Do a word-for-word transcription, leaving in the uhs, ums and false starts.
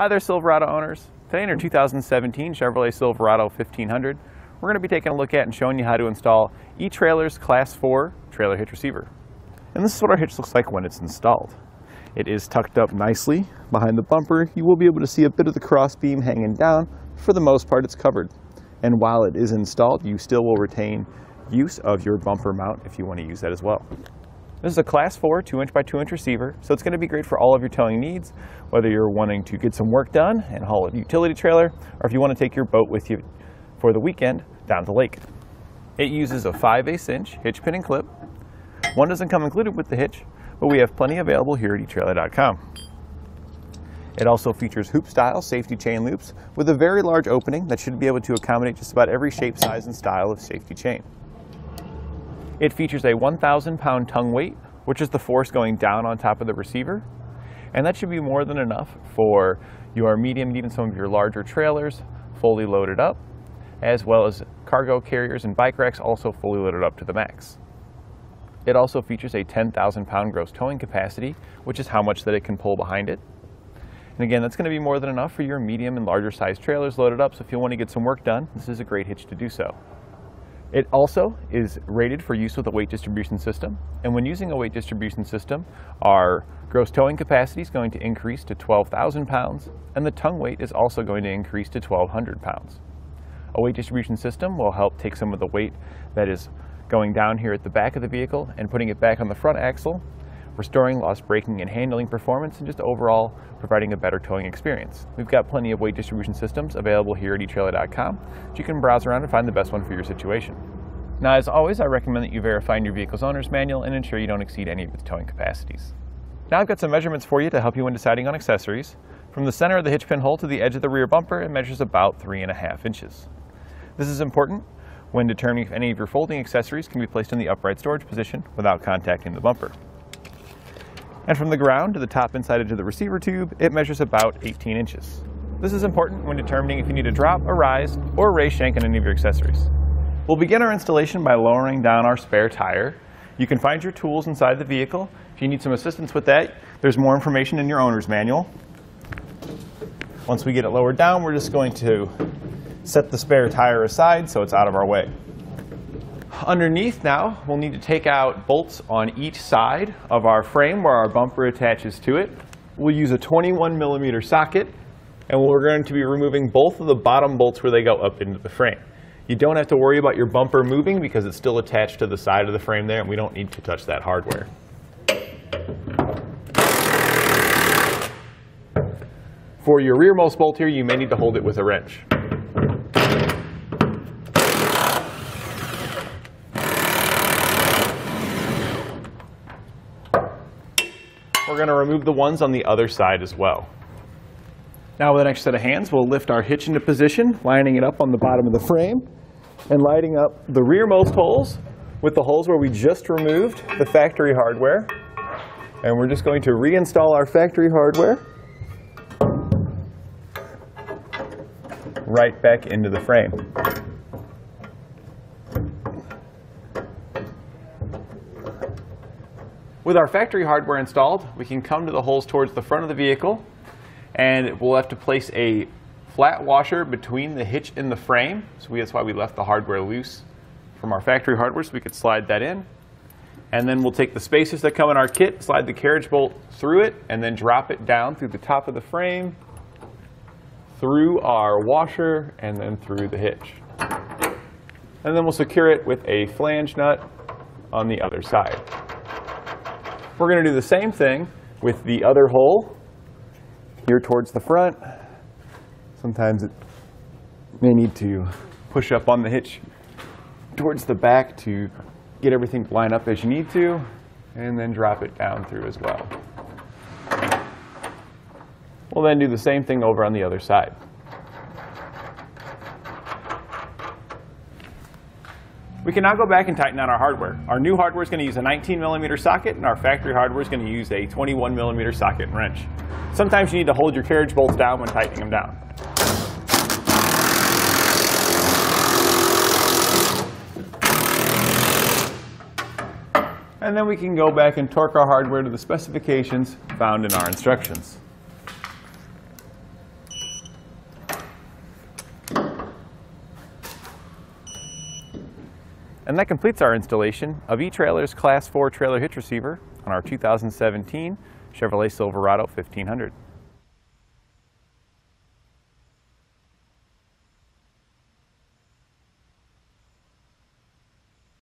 Hi there, Silverado owners. Today in our two thousand seventeen Chevrolet Silverado fifteen hundred, we're going to be taking a look at and showing you how to install eTrailer's Class four trailer hitch receiver. And this is what our hitch looks like when it's installed. It is tucked up nicely behind the bumper. You will be able to see a bit of the cross beam hanging down. For the most part, it's covered. And while it is installed, you still will retain use of your bumper mount if you want to use that as well. This is a Class four two inch by two inch receiver, so it's going to be great for all of your towing needs, whether you're wanting to get some work done and haul a utility trailer, or if you want to take your boat with you for the weekend down to the lake. It uses a five eighths inch hitch pin and clip. One doesn't come included with the hitch, but we have plenty available here at e Trailer dot com. It also features hoop style safety chain loops with a very large opening that should be able to accommodate just about every shape, size, and style of safety chain. It features a one thousand pound tongue weight, which is the force going down on top of the receiver. And that should be more than enough for your medium and even some of your larger trailers fully loaded up, as well as cargo carriers and bike racks also fully loaded up to the max. It also features a ten thousand pound gross towing capacity, which is how much that it can pull behind it. And again, that's going to be more than enough for your medium and larger size trailers loaded up. So if you want to get some work done, this is a great hitch to do so. It also is rated for use with a weight distribution system. And when using a weight distribution system, our gross towing capacity is going to increase to twelve thousand pounds, and the tongue weight is also going to increase to twelve hundred pounds. A weight distribution system will help take some of the weight that is going down here at the back of the vehicle and putting it back on the front axle, restoring lost braking and handling performance, and just overall providing a better towing experience. We've got plenty of weight distribution systems available here at e Trailer dot com, so you can browse around and find the best one for your situation. Now, as always, I recommend that you verify in your vehicle's owner's manual and ensure you don't exceed any of its towing capacities. Now I've got some measurements for you to help you when deciding on accessories. From the center of the hitch pin hole to the edge of the rear bumper, it measures about three and a half inches. This is important when determining if any of your folding accessories can be placed in the upright storage position without contacting the bumper. And from the ground to the top inside edge of the receiver tube, it measures about eighteen inches. This is important when determining if you need to drop, a rise, or raise shank on any of your accessories. We'll begin our installation by lowering down our spare tire. You can find your tools inside the vehicle. If you need some assistance with that, there's more information in your owner's manual. Once we get it lowered down, we're just going to set the spare tire aside so it's out of our way. Underneath now, we'll need to take out bolts on each side of our frame where our bumper attaches to it. We'll use a twenty-one millimeter socket, and we're going to be removing both of the bottom bolts where they go up into the frame. You don't have to worry about your bumper moving because it's still attached to the side of the frame there, and we don't need to touch that hardware. For your rearmost bolt here, you may need to hold it with a wrench. We're going to remove the ones on the other side as well. Now with an extra set of hands, we'll lift our hitch into position, lining it up on the bottom of the frame and lighting up the rearmost holes with the holes where we just removed the factory hardware. And we're just going to reinstall our factory hardware right back into the frame. With our factory hardware installed, we can come to the holes towards the front of the vehicle, and we'll have to place a flat washer between the hitch and the frame. So we, that's why we left the hardware loose from our factory hardware, so we could slide that in. And then we'll take the spacers that come in our kit, slide the carriage bolt through it, and then drop it down through the top of the frame, through our washer, and then through the hitch. And then we'll secure it with a flange nut on the other side. We're going to do the same thing with the other hole here towards the front. Sometimes it may need to push up on the hitch towards the back to get everything to line up as you need to, and then drop it down through as well. We'll then do the same thing over on the other side. We can now go back and tighten out our hardware. Our new hardware is going to use a nineteen millimeter socket, and our factory hardware is going to use a twenty-one millimeter socket and wrench. Sometimes you need to hold your carriage bolts down when tightening them down. And then we can go back and torque our hardware to the specifications found in our instructions. And that completes our installation of eTrailer's Class four trailer hitch receiver on our two thousand seventeen Chevrolet Silverado fifteen hundred.